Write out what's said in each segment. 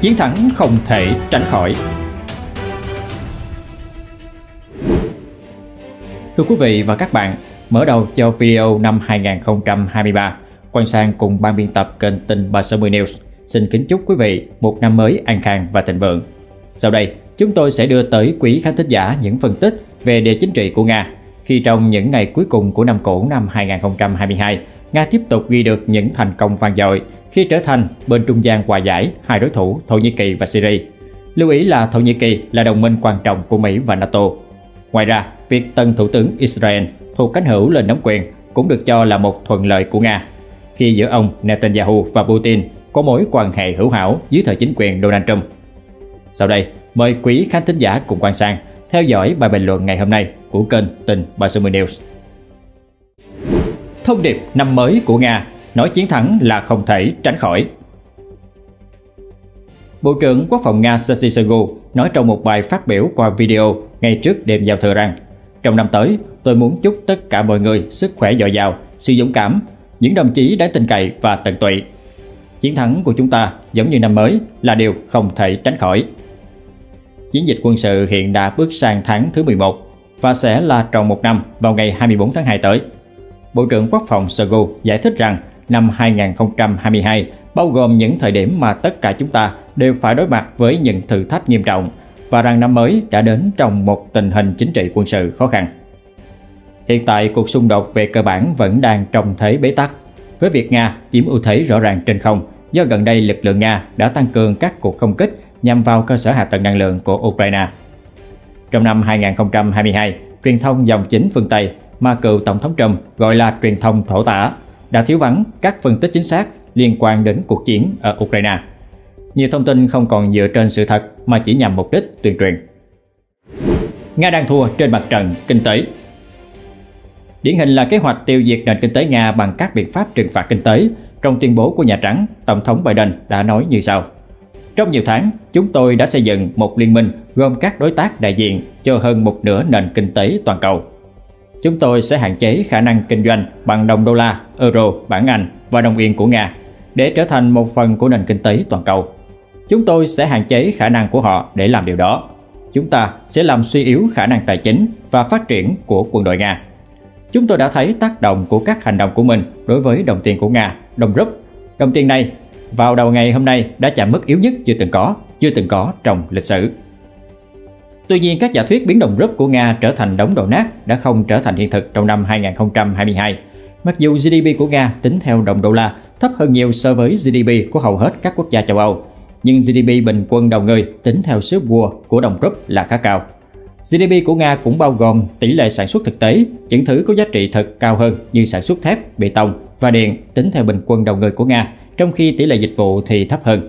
chiến thắng không thể tránh khỏi. Thưa quý vị và các bạn, mở đầu cho video năm 2023, Quang Sang cùng ban biên tập kênh Tin360 News xin kính chúc quý vị một năm mới an khang và thịnh vượng. Sau đây, chúng tôi sẽ đưa tới quý khán thính giả những phân tích về địa chính trị của Nga, khi trong những ngày cuối cùng của năm cũ năm 2022, Nga tiếp tục ghi được những thành công vang dội khi trở thành bên trung gian hòa giải hai đối thủ Thổ Nhĩ Kỳ và Syria. Lưu ý là Thổ Nhĩ Kỳ là đồng minh quan trọng của Mỹ và NATO. Ngoài ra, việc tân thủ tướng Israel Thổ Cánh Hữu lên nắm quyền cũng được cho là một thuận lợi của Nga, khi giữa ông Netanyahu và Putin có mối quan hệ hữu hảo dưới thời chính quyền Donald Trump. Sau đây, mời quý khán thính giả cùng Quang Sang theo dõi bài bình luận ngày hôm nay của kênh Tin360 News. Thông điệp năm mới của Nga, nói chiến thắng là không thể tránh khỏi. Bộ trưởng Quốc phòng Nga Sergei Shoigu nói trong một bài phát biểu qua video ngay trước đêm giao thừa rằng: "Trong năm tới, tôi muốn chúc tất cả mọi người sức khỏe dồi dào, sự dũng cảm, những đồng chí đáng tin cậy và tận tụy. Chiến thắng của chúng ta giống như năm mới là điều không thể tránh khỏi." Chiến dịch quân sự hiện đã bước sang tháng thứ 11 và sẽ là tròn một năm vào ngày 24 tháng 2 tới. Bộ trưởng Quốc phòng Shoigu giải thích rằng năm 2022 bao gồm những thời điểm mà tất cả chúng ta đều phải đối mặt với những thử thách nghiêm trọng và rằng năm mới đã đến trong một tình hình chính trị quân sự khó khăn. Hiện tại, cuộc xung đột về cơ bản vẫn đang trong thế bế tắc, với việc Nga chiếm ưu thế rõ ràng trên không do gần đây lực lượng Nga đã tăng cường các cuộc không kích nhằm vào cơ sở hạ tầng năng lượng của Ukraine. Trong năm 2022, truyền thông dòng chính phương Tây mà cựu Tổng thống Trump gọi là truyền thông thổ tả đã thiếu vắng các phân tích chính xác liên quan đến cuộc chiến ở Ukraine. Nhiều thông tin không còn dựa trên sự thật mà chỉ nhằm mục đích tuyên truyền. Nga đang thua trên mặt trận kinh tế. Điển hình là kế hoạch tiêu diệt nền kinh tế Nga bằng các biện pháp trừng phạt kinh tế. Trong tuyên bố của Nhà Trắng, Tổng thống Biden đã nói như sau: "Trong nhiều tháng, chúng tôi đã xây dựng một liên minh gồm các đối tác đại diện cho hơn một nửa nền kinh tế toàn cầu. Chúng tôi sẽ hạn chế khả năng kinh doanh bằng đồng đô la, euro, bảng Anh và đồng yên của Nga để trở thành một phần của nền kinh tế toàn cầu. Chúng tôi sẽ hạn chế khả năng của họ để làm điều đó. Chúng ta sẽ làm suy yếu khả năng tài chính và phát triển của quân đội Nga. Chúng tôi đã thấy tác động của các hành động của mình đối với đồng tiền của Nga, đồng rúp. Đồng tiền này vào đầu ngày hôm nay đã chạm mức yếu nhất chưa từng có trong lịch sử." Tuy nhiên, các giả thuyết biến đồng rúp của Nga trở thành đống đổ nát đã không trở thành hiện thực trong năm 2022. Mặc dù GDP của Nga tính theo đồng đô la thấp hơn nhiều so với GDP của hầu hết các quốc gia châu Âu, nhưng GDP bình quân đầu người tính theo số vua của đồng rúp là khá cao. GDP của Nga cũng bao gồm tỷ lệ sản xuất thực tế, những thứ có giá trị thật cao hơn như sản xuất thép, bê tông và điện tính theo bình quân đầu người của Nga, trong khi tỷ lệ dịch vụ thì thấp hơn.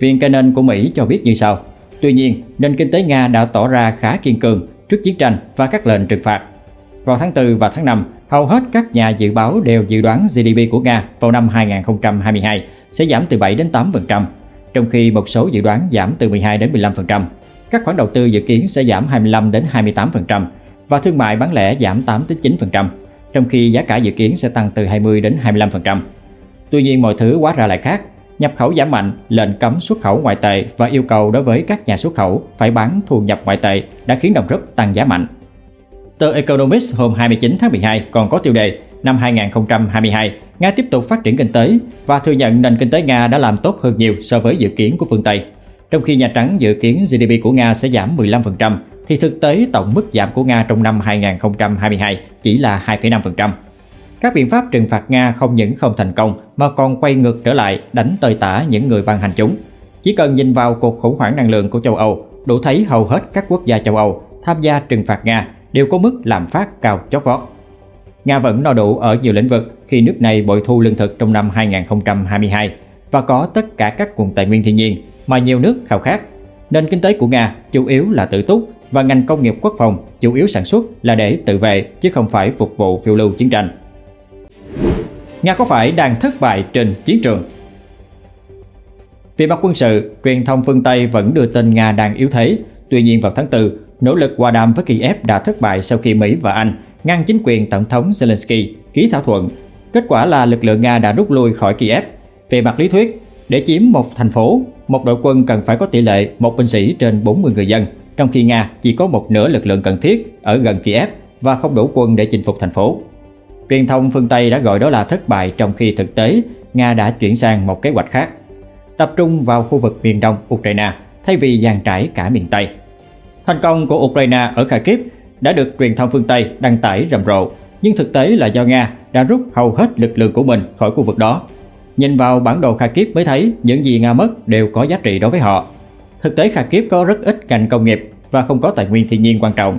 Viện Canon của Mỹ cho biết như sau: "Tuy nhiên, nền kinh tế Nga đã tỏ ra khá kiên cường trước chiến tranh và các lệnh trừng phạt. Vào tháng 4 và tháng 5, hầu hết các nhà dự báo đều dự đoán GDP của Nga vào năm 2022 sẽ giảm từ 7 đến 8%, trong khi một số dự đoán giảm từ 12 đến 15%. Các khoản đầu tư dự kiến sẽ giảm 25 đến 28% và thương mại bán lẻ giảm 8 đến 9%, trong khi giá cả dự kiến sẽ tăng từ 20 đến 25%. Tuy nhiên, mọi thứ hóa ra lại khác. Nhập khẩu giảm mạnh, lệnh cấm xuất khẩu ngoại tệ và yêu cầu đối với các nhà xuất khẩu phải bán thu nhập ngoại tệ đã khiến đồng rúp tăng giá mạnh." Tờ Economist hôm 29 tháng 12 còn có tiêu đề: "Năm 2022, Nga tiếp tục phát triển kinh tế" và thừa nhận nền kinh tế Nga đã làm tốt hơn nhiều so với dự kiến của phương Tây. Trong khi Nhà Trắng dự kiến GDP của Nga sẽ giảm 15%, thì thực tế tổng mức giảm của Nga trong năm 2022 chỉ là 2,5%. Các biện pháp trừng phạt Nga không những không thành công mà còn quay ngược trở lại đánh tơi tả những người ban hành chúng. Chỉ cần nhìn vào cuộc khủng hoảng năng lượng của châu Âu, đủ thấy hầu hết các quốc gia châu Âu tham gia trừng phạt Nga đều có mức lạm phát cao chót vót. Nga vẫn no đủ ở nhiều lĩnh vực khi nước này bội thu lương thực trong năm 2022 và có tất cả các nguồn tài nguyên thiên nhiên mà nhiều nước khao khát. Nền kinh tế của Nga chủ yếu là tự túc và ngành công nghiệp quốc phòng chủ yếu sản xuất là để tự vệ chứ không phải phục vụ phiêu lưu chiến tranh. Nga có phải đang thất bại trên chiến trường? Về mặt quân sự, truyền thông phương Tây vẫn đưa tin Nga đang yếu thế. Tuy nhiên, vào tháng 4, nỗ lực hòa đàm với Kiev đã thất bại sau khi Mỹ và Anh ngăn chính quyền Tổng thống Zelensky ký thỏa thuận. Kết quả là lực lượng Nga đã rút lui khỏi Kiev. Về mặt lý thuyết, Để chiếm một thành phố, một đội quân cần phải có tỷ lệ một binh sĩ trên 40 người dân, trong khi Nga chỉ có một nửa lực lượng cần thiết ở gần Kiev và không đủ quân để chinh phục thành phố. Truyền thông phương Tây đã gọi đó là thất bại, trong khi thực tế Nga đã chuyển sang một kế hoạch khác, tập trung vào khu vực miền đông Ukraine thay vì dàn trải cả miền Tây. Thành công của Ukraine ở Kharkiv đã được truyền thông phương Tây đăng tải rầm rộ, nhưng thực tế là do Nga đã rút hầu hết lực lượng của mình khỏi khu vực đó. Nhìn vào bản đồ Kharkiv mới thấy những gì Nga mất đều có giá trị đối với họ. Thực tế Kharkiv có rất ít ngành công nghiệp và không có tài nguyên thiên nhiên quan trọng.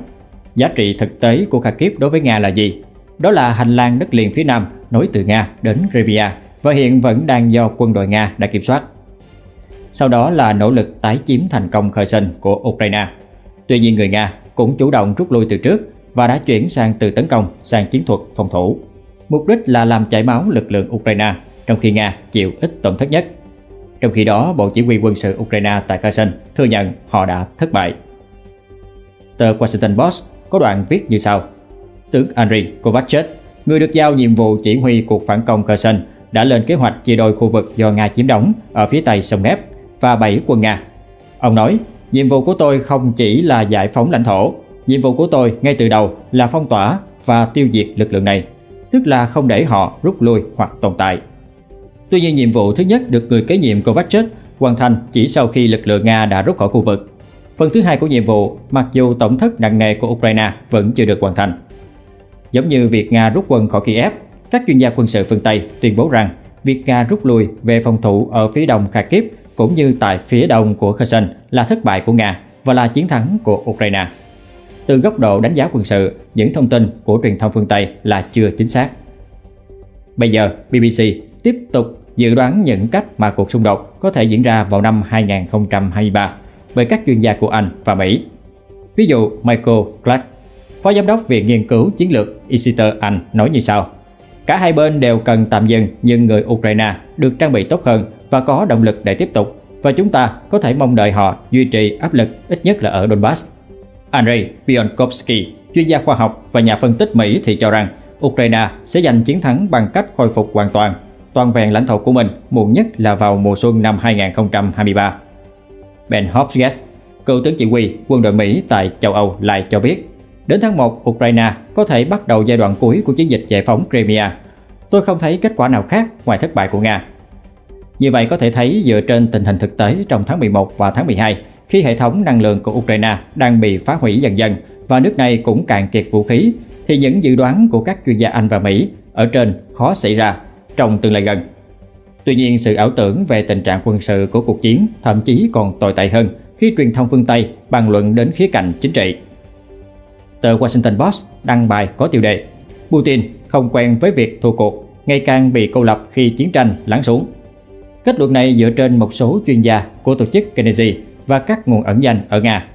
Giá trị thực tế của Kharkiv đối với Nga là gì? Đó là hành lang đất liền phía nam nối từ Nga đến Crimea và hiện vẫn đang do quân đội Nga đã kiểm soát. Sau đó là nỗ lực tái chiếm thành công Kherson của Ukraine. Tuy nhiên người Nga cũng chủ động rút lui từ trước và đã chuyển sang từ tấn công sang chiến thuật phòng thủ. Mục đích là làm chảy máu lực lượng Ukraine, trong khi Nga chịu ít tổn thất nhất. Trong khi đó, Bộ Chỉ huy quân sự Ukraine tại Kherson thừa nhận họ đã thất bại. Tờ Washington Post có đoạn viết như sau. Tướng Andriy Kovatchet, người được giao nhiệm vụ chỉ huy cuộc phản công Kherson, đã lên kế hoạch chia đôi khu vực do Nga chiếm đóng ở phía tây sông Dnepr và 7 quân Nga. Ông nói, nhiệm vụ của tôi không chỉ là giải phóng lãnh thổ, nhiệm vụ của tôi ngay từ đầu là phong tỏa và tiêu diệt lực lượng này, tức là không để họ rút lui hoặc tồn tại. Tuy nhiên nhiệm vụ thứ nhất được người kế nhiệm Kovatchet hoàn thành chỉ sau khi lực lượng Nga đã rút khỏi khu vực. Phần thứ hai của nhiệm vụ, mặc dù tổn thất nặng nề của Ukraine, vẫn chưa được hoàn thành. Giống như việc Nga rút quân khỏi Kiev, các chuyên gia quân sự phương Tây tuyên bố rằng việc Nga rút lui về phòng thủ ở phía đông Kharkiv cũng như tại phía đông của Kherson là thất bại của Nga và là chiến thắng của Ukraine. Từ góc độ đánh giá quân sự, những thông tin của truyền thông phương Tây là chưa chính xác. Bây giờ, BBC tiếp tục dự đoán những cách mà cuộc xung đột có thể diễn ra vào năm 2023 bởi các chuyên gia của Anh và Mỹ. Ví dụ, Michael Clark, Phó Giám đốc Viện Nghiên cứu Chiến lược Isita Anh nói như sau. Cả hai bên đều cần tạm dừng, nhưng người Ukraine được trang bị tốt hơn và có động lực để tiếp tục, và chúng ta có thể mong đợi họ duy trì áp lực ít nhất là ở Donbass. Andrei Pionkowski, chuyên gia khoa học và nhà phân tích Mỹ thì cho rằng Ukraine sẽ giành chiến thắng bằng cách khôi phục hoàn toàn, vẹn lãnh thổ của mình muộn nhất là vào mùa xuân năm 2023. Ben Hodges, cựu tướng chỉ huy quân đội Mỹ tại châu Âu lại cho biết, đến tháng 1, Ukraine có thể bắt đầu giai đoạn cuối của chiến dịch giải phóng Crimea. Tôi không thấy kết quả nào khác ngoài thất bại của Nga. Như vậy có thể thấy dựa trên tình hình thực tế trong tháng 11 và tháng 12, khi hệ thống năng lượng của Ukraine đang bị phá hủy dần dần và nước này cũng cạn kiệt vũ khí, thì những dự đoán của các chuyên gia Anh và Mỹ ở trên khó xảy ra trong tương lai gần. Tuy nhiên, sự ảo tưởng về tình trạng quân sự của cuộc chiến thậm chí còn tồi tệ hơn khi truyền thông phương Tây bàn luận đến khía cạnh chính trị. Tờ Washington Post đăng bài có tiêu đề Putin không quen với việc thua cuộc, ngày càng bị cô lập khi chiến tranh lắng xuống. Kết luận này dựa trên một số chuyên gia của tổ chức Kennedy và các nguồn ẩn danh ở Nga.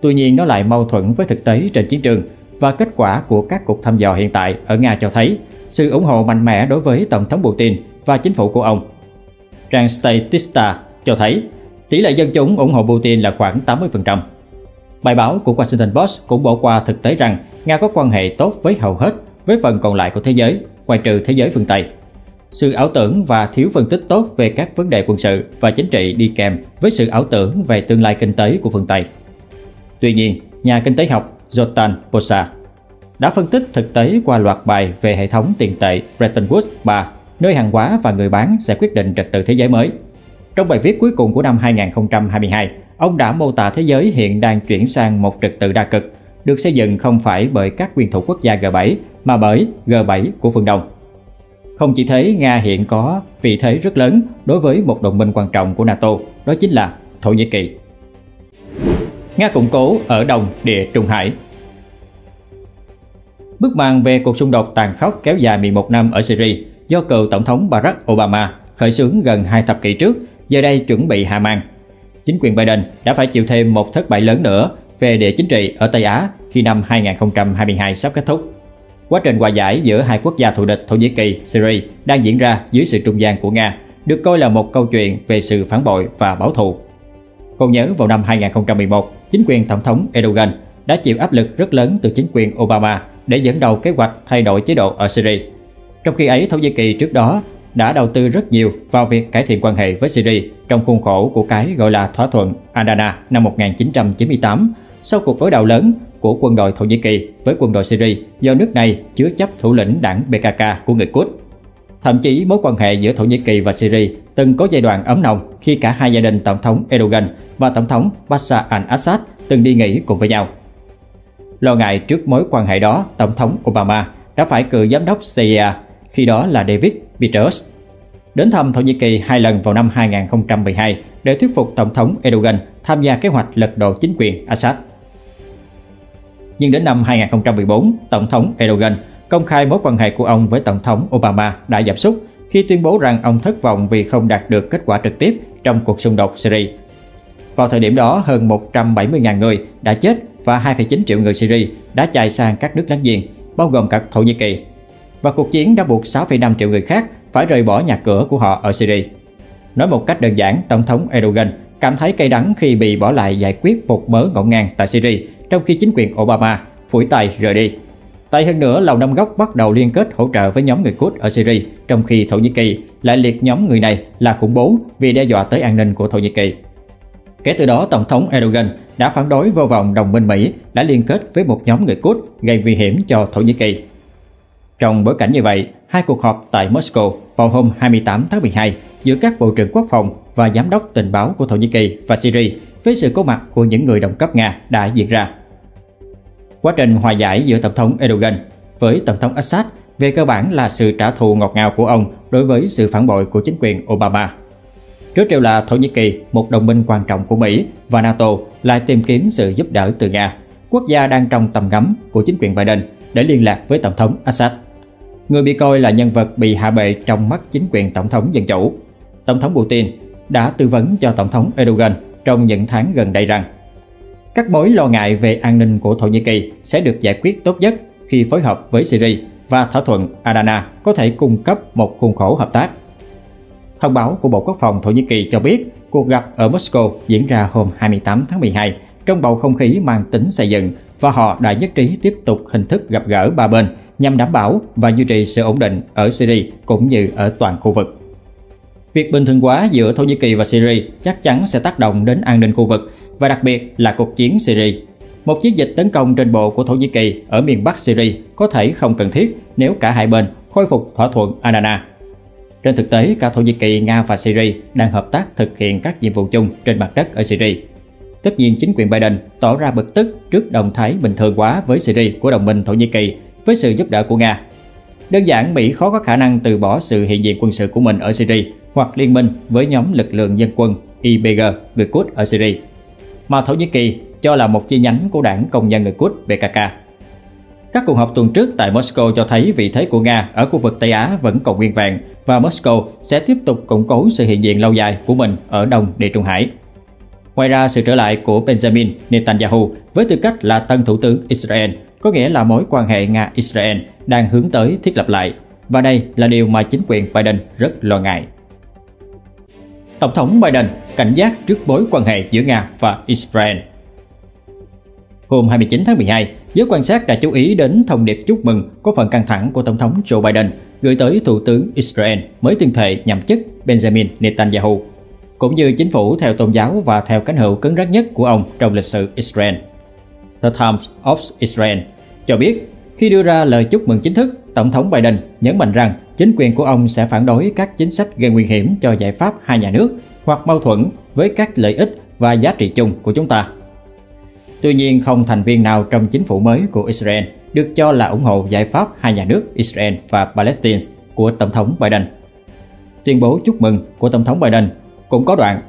Tuy nhiên, nó lại mâu thuẫn với thực tế trên chiến trường, và kết quả của các cuộc thăm dò hiện tại ở Nga cho thấy sự ủng hộ mạnh mẽ đối với Tổng thống Putin và chính phủ của ông. Trang Statista cho thấy tỷ lệ dân chúng ủng hộ Putin là khoảng 80%. Bài báo của Washington Post cũng bỏ qua thực tế rằng Nga có quan hệ tốt với hầu hết với phần còn lại của thế giới, ngoại trừ thế giới phương Tây. Sự ảo tưởng và thiếu phân tích tốt về các vấn đề quân sự và chính trị đi kèm với sự ảo tưởng về tương lai kinh tế của phương Tây. Tuy nhiên, nhà kinh tế học Zoltan Pozsar đã phân tích thực tế qua loạt bài về hệ thống tiền tệ Bretton Woods III, nơi hàng hóa và người bán sẽ quyết định trật tự thế giới mới. Trong bài viết cuối cùng của năm 2022, ông đã mô tả thế giới hiện đang chuyển sang một trật tự đa cực, được xây dựng không phải bởi các nguyên thủ quốc gia G7 mà bởi G7 của phương Đông. Không chỉ thế, Nga hiện có vị thế rất lớn đối với một đồng minh quan trọng của NATO, đó chính là Thổ Nhĩ Kỳ. Nga củng cố ở Đông Địa Trung Hải. Bức màn về cuộc xung đột tàn khốc kéo dài 11 năm ở Syria do cựu Tổng thống Barack Obama khởi xướng gần 2 thập kỷ trước, giờ đây chuẩn bị hạ màn. Chính quyền Biden đã phải chịu thêm một thất bại lớn nữa về địa chính trị ở Tây Á khi năm 2022 sắp kết thúc. Quá trình hòa giải giữa hai quốc gia thù địch Thổ Nhĩ Kỳ, Syria đang diễn ra dưới sự trung gian của Nga, được coi là một câu chuyện về sự phản bội và báo thù. Còn nhớ vào năm 2011, chính quyền Tổng thống Erdogan đã chịu áp lực rất lớn từ chính quyền Obama để dẫn đầu kế hoạch thay đổi chế độ ở Syria. Trong khi ấy, Thổ Nhĩ Kỳ trước đó đã đầu tư rất nhiều vào việc cải thiện quan hệ với Syria trong khuôn khổ của cái gọi là thỏa thuận Adana năm 1998 sau cuộc đối đầu lớn của quân đội Thổ Nhĩ Kỳ với quân đội Syria do nước này chứa chấp thủ lĩnh đảng PKK của người Kurd. Thậm chí mối quan hệ giữa Thổ Nhĩ Kỳ và Syria từng có giai đoạn ấm nồng khi cả hai gia đình Tổng thống Erdogan và Tổng thống Bashar al-Assad từng đi nghỉ cùng với nhau. Lo ngại trước mối quan hệ đó, Tổng thống Obama đã phải cử giám đốc CIA, khi đó là David Biden, đến thăm Thổ Nhĩ Kỳ 2 lần vào năm 2012 để thuyết phục Tổng thống Erdogan tham gia kế hoạch lật đổ chính quyền Assad. Nhưng đến năm 2014, Tổng thống Erdogan công khai mối quan hệ của ông với Tổng thống Obama đã giảm sút khi tuyên bố rằng ông thất vọng vì không đạt được kết quả trực tiếp trong cuộc xung đột Syria. Vào thời điểm đó, hơn 170.000 người đã chết và 2,9 triệu người Syria đã chạy sang các nước láng giềng, bao gồm cả Thổ Nhĩ Kỳ. Và cuộc chiến đã buộc 6,5 triệu người khác phải rời bỏ nhà cửa của họ ở Syria. Nói một cách đơn giản, Tổng thống Erdogan cảm thấy cay đắng khi bị bỏ lại giải quyết một mớ ngổn ngang tại Syria trong khi chính quyền Obama phủi tay rời đi. Tệ hơn nữa, Lầu Năm Góc bắt đầu liên kết hỗ trợ với nhóm người Kurd ở Syria, trong khi Thổ Nhĩ Kỳ lại liệt nhóm người này là khủng bố vì đe dọa tới an ninh của Thổ Nhĩ Kỳ. Kể từ đó, Tổng thống Erdogan đã phản đối vô vọng đồng minh Mỹ đã liên kết với một nhóm người Kurd gây nguy hiểm cho Thổ Nhĩ Kỳ. Trong bối cảnh như vậy, hai cuộc họp tại Moscow vào hôm 28 tháng 12 giữa các Bộ trưởng Quốc phòng và Giám đốc Tình báo của Thổ Nhĩ Kỳ và Syria với sự có mặt của những người đồng cấp Nga đã diễn ra. Quá trình hòa giải giữa Tổng thống Erdogan với Tổng thống Assad về cơ bản là sự trả thù ngọt ngào của ông đối với sự phản bội của chính quyền Obama. Trước đều là Thổ Nhĩ Kỳ, một đồng minh quan trọng của Mỹ và NATO, lại tìm kiếm sự giúp đỡ từ Nga, quốc gia đang trong tầm ngắm của chính quyền Biden, để liên lạc với Tổng thống Assad, người bị coi là nhân vật bị hạ bệ trong mắt chính quyền Tổng thống Dân Chủ. Tổng thống Putin đã tư vấn cho Tổng thống Erdogan trong những tháng gần đây rằng các mối lo ngại về an ninh của Thổ Nhĩ Kỳ sẽ được giải quyết tốt nhất khi phối hợp với Syria và thỏa thuận Adana có thể cung cấp một khuôn khổ hợp tác. Thông báo của Bộ Quốc phòng Thổ Nhĩ Kỳ cho biết cuộc gặp ở Moscow diễn ra hôm 28 tháng 12 trong bầu không khí mang tính xây dựng và họ đã nhất trí tiếp tục hình thức gặp gỡ ba bên nhằm đảm bảo và duy trì sự ổn định ở Syria cũng như ở toàn khu vực. Việc bình thường hóa giữa Thổ Nhĩ Kỳ và Syria chắc chắn sẽ tác động đến an ninh khu vực và đặc biệt là cuộc chiến Syria. Một chiến dịch tấn công trên bộ của Thổ Nhĩ Kỳ ở miền Bắc Syria có thể không cần thiết nếu cả hai bên khôi phục thỏa thuận Adana. Trên thực tế, cả Thổ Nhĩ Kỳ, Nga và Syria đang hợp tác thực hiện các nhiệm vụ chung trên mặt đất ở Syria. Tất nhiên, chính quyền Biden tỏ ra bực tức trước động thái bình thường hóa với Syria của đồng minh Thổ Nhĩ Kỳ với sự giúp đỡ của Nga. Đơn giản, Mỹ khó có khả năng từ bỏ sự hiện diện quân sự của mình ở Syria hoặc liên minh với nhóm lực lượng dân quân YPG người Kurd ở Syria, mà Thổ Nhĩ Kỳ cho là một chi nhánh của đảng công nhân người Kurd BKK. Các cuộc họp tuần trước tại Moscow cho thấy vị thế của Nga ở khu vực Tây Á vẫn còn nguyên vẹn và Moscow sẽ tiếp tục củng cố sự hiện diện lâu dài của mình ở Đông Địa Trung Hải. Ngoài ra, sự trở lại của Benjamin Netanyahu với tư cách là tân thủ tướng Israel có nghĩa là mối quan hệ Nga-Israel đang hướng tới thiết lập lại, và đây là điều mà chính quyền Biden rất lo ngại. Tổng thống Biden cảnh giác trước mối quan hệ giữa Nga và Israel. Hôm 29 tháng 12, giới quan sát đã chú ý đến thông điệp chúc mừng có phần căng thẳng của Tổng thống Joe Biden gửi tới Thủ tướng Israel mới tuyên thệ nhậm chức Benjamin Netanyahu, cũng như chính phủ theo tôn giáo và theo cánh hữu cứng rắn nhất của ông trong lịch sử Israel. The Times of Israel cho biết, khi đưa ra lời chúc mừng chính thức, Tổng thống Biden nhấn mạnh rằng chính quyền của ông sẽ phản đối các chính sách gây nguy hiểm cho giải pháp hai nhà nước hoặc mâu thuẫn với các lợi ích và giá trị chung của chúng ta. Tuy nhiên, không thành viên nào trong chính phủ mới của Israel được cho là ủng hộ giải pháp hai nhà nước Israel và Palestine của Tổng thống Biden. Tuyên bố chúc mừng của Tổng thống Biden cũng có đoạn: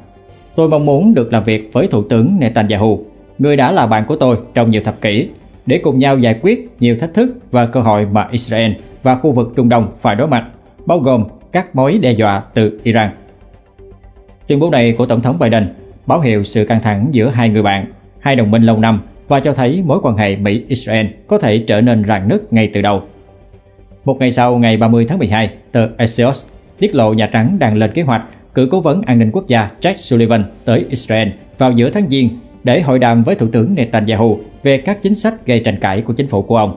"Tôi mong muốn được làm việc với Thủ tướng Netanyahu, người đã là bạn của tôi trong nhiều thập kỷ, để cùng nhau giải quyết nhiều thách thức và cơ hội mà Israel và khu vực Trung Đông phải đối mặt, bao gồm các mối đe dọa từ Iran." Tuyên bố này của Tổng thống Biden báo hiệu sự căng thẳng giữa hai người bạn, hai đồng minh lâu năm, và cho thấy mối quan hệ Mỹ-Israel có thể trở nên rạn nứt ngay từ đầu. Một ngày sau, ngày 30 tháng 12, tờ Axios tiết lộ Nhà Trắng đang lên kế hoạch cử cố vấn an ninh quốc gia Jack Sullivan tới Israel vào giữa tháng Giêng để hội đàm với Thủ tướng Netanyahu về các chính sách gây tranh cãi của chính phủ của ông.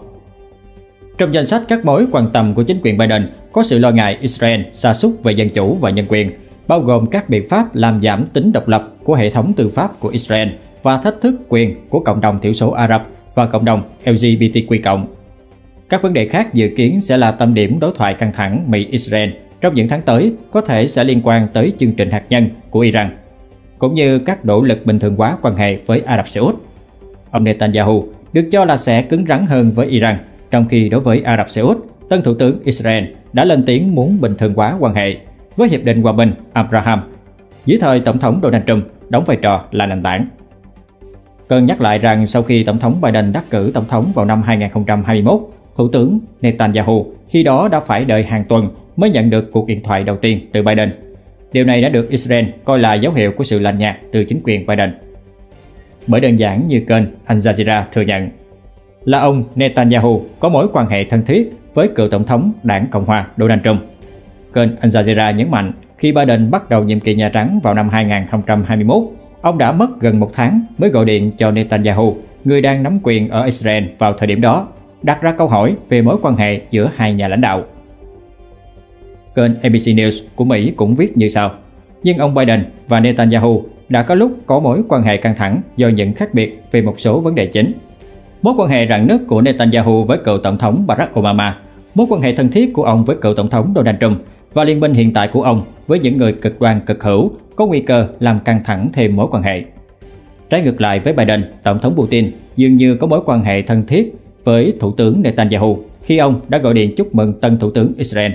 Trong danh sách các mối quan tâm của chính quyền Biden có sự lo ngại Israel sa sút về dân chủ và nhân quyền, bao gồm các biện pháp làm giảm tính độc lập của hệ thống tư pháp của Israel và thách thức quyền của cộng đồng thiểu số Ả Rập và cộng đồng LGBTQ+. Các vấn đề khác dự kiến sẽ là tâm điểm đối thoại căng thẳng Mỹ-Israel trong những tháng tới, có thể sẽ liên quan tới chương trình hạt nhân của Iran, cũng như các nỗ lực bình thường hóa quan hệ với Ả Rập Xê Út. Ông Netanyahu được cho là sẽ cứng rắn hơn với Iran, trong khi đối với Ả Rập Xê Út, tân thủ tướng Israel đã lên tiếng muốn bình thường hóa quan hệ với Hiệp định Hòa bình Abraham, dưới thời Tổng thống Donald Trump đóng vai trò là nền tảng. Cần nhắc lại rằng sau khi Tổng thống Biden đắc cử Tổng thống vào năm 2021, Thủ tướng Netanyahu khi đó đã phải đợi hàng tuần mới nhận được cuộc điện thoại đầu tiên từ Biden. Điều này đã được Israel coi là dấu hiệu của sự lạnh nhạt từ chính quyền Biden. Bởi đơn giản như kênh Al Jazeera thừa nhận là ông Netanyahu có mối quan hệ thân thiết với cựu Tổng thống đảng Cộng hòa Donald Trump. Kênh Al Jazeera nhấn mạnh khi Biden bắt đầu nhiệm kỳ Nhà Trắng vào năm 2021, ông đã mất gần một tháng mới gọi điện cho Netanyahu, người đang nắm quyền ở Israel vào thời điểm đó, đặt ra câu hỏi về mối quan hệ giữa hai nhà lãnh đạo. Kênh ABC News của Mỹ cũng viết như sau: nhưng ông Biden và Netanyahu đã có lúc có mối quan hệ căng thẳng do những khác biệt về một số vấn đề chính. Mối quan hệ rạn nứt của Netanyahu với cựu Tổng thống Barack Obama, mối quan hệ thân thiết của ông với cựu Tổng thống Donald Trump và liên minh hiện tại của ông với những người cực đoan cực hữu có nguy cơ làm căng thẳng thêm mối quan hệ. Trái ngược lại với Biden, Tổng thống Putin dường như có mối quan hệ thân thiết với Thủ tướng Netanyahu khi ông đã gọi điện chúc mừng tân Thủ tướng Israel.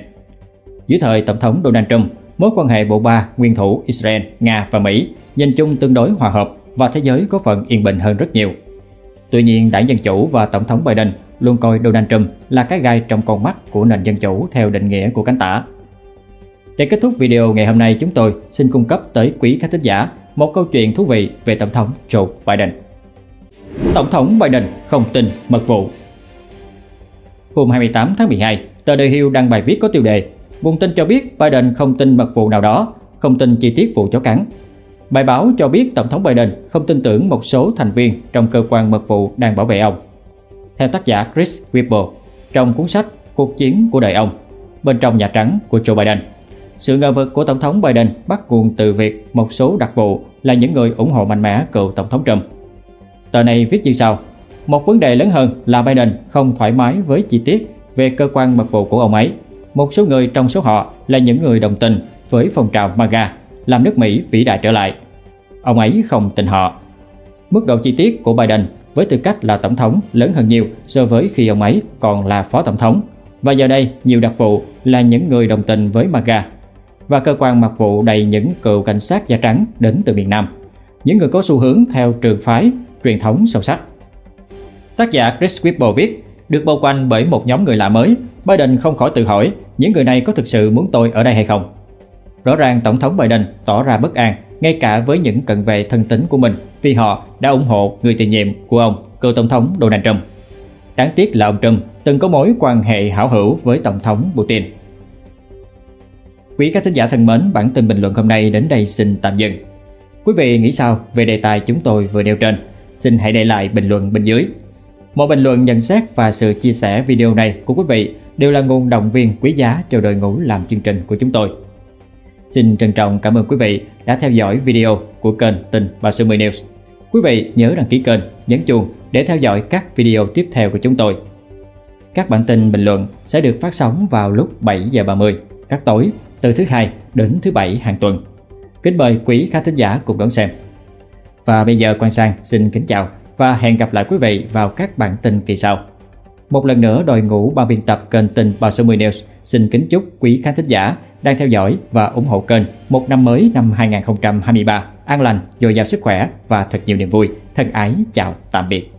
Dưới thời Tổng thống Donald Trump, mối quan hệ bộ ba nguyên thủ Israel, Nga và Mỹ nhìn chung tương đối hòa hợp và thế giới có phần yên bình hơn rất nhiều. Tuy nhiên, đảng Dân Chủ và Tổng thống Biden luôn coi Donald Trump là cái gai trong con mắt của nền dân chủ theo định nghĩa của cánh tả. Để kết thúc video ngày hôm nay, chúng tôi xin cung cấp tới quý khán thính giả một câu chuyện thú vị về Tổng thống Joe Biden. Tổng thống Biden không tin mật vụ. Hôm 28 tháng 12, tờ The Hill đăng bài viết có tiêu đề "Nguồn tin cho biết Biden không tin mật vụ nào đó, không tin chi tiết vụ chó cắn". Bài báo cho biết Tổng thống Biden không tin tưởng một số thành viên trong cơ quan mật vụ đang bảo vệ ông. Theo tác giả Chris Whipple, trong cuốn sách Cuộc chiến của đời ông, bên trong Nhà Trắng của Joe Biden, sự ngờ vực của Tổng thống Biden bắt nguồn từ việc một số đặc vụ là những người ủng hộ mạnh mẽ cựu Tổng thống Trump. Tờ này viết như sau: một vấn đề lớn hơn là Biden không thoải mái với chi tiết về cơ quan mật vụ của ông ấy. Một số người trong số họ là những người đồng tình với phong trào MAGA, làm nước Mỹ vĩ đại trở lại. Ông ấy không tin họ. Mức độ chi tiết của Biden với tư cách là Tổng thống lớn hơn nhiều so với khi ông ấy còn là Phó Tổng thống. Và giờ đây, nhiều đặc vụ là những người đồng tình với MAGA. Và cơ quan mật vụ đầy những cựu cảnh sát da trắng đến từ miền Nam, những người có xu hướng theo trường phái, truyền thống sâu sắc. Tác giả Chris Whipple viết, được bao quanh bởi một nhóm người lạ mới, Biden không khỏi tự hỏi những người này có thực sự muốn tôi ở đây hay không. Rõ ràng Tổng thống Biden tỏ ra bất an, ngay cả với những cận vệ thân tín của mình vì họ đã ủng hộ người tiền nhiệm của ông, cựu Tổng thống Donald Trump. Đáng tiếc là ông Trump từng có mối quan hệ hảo hữu với Tổng thống Putin. Quý khán thính giả thân mến, bản tin bình luận hôm nay đến đây xin tạm dừng. Quý vị nghĩ sao về đề tài chúng tôi vừa nêu trên? Xin hãy để lại bình luận bên dưới. Mọi bình luận, nhận xét và sự chia sẻ video này của quý vị đều là nguồn động viên quý giá cho đội ngũ làm chương trình của chúng tôi. Xin trân trọng cảm ơn quý vị đã theo dõi video của kênh Tin 360 News. Quý vị nhớ đăng ký kênh, nhấn chuông để theo dõi các video tiếp theo của chúng tôi. Các bản tin bình luận sẽ được phát sóng vào lúc 7h30 các tối từ thứ Hai đến thứ Bảy hàng tuần. Kính mời quý khán thính giả cùng đón xem. Và bây giờ Quang Sang xin kính chào và hẹn gặp lại quý vị vào các bản tin kỳ sau. Một lần nữa, đội ngũ ban biên tập kênh Tin 360 News xin kính chúc quý khán thính giả đang theo dõi và ủng hộ kênh một năm mới năm 2023 an lành, dồi dào sức khỏe và thật nhiều niềm vui. Thân ái chào tạm biệt.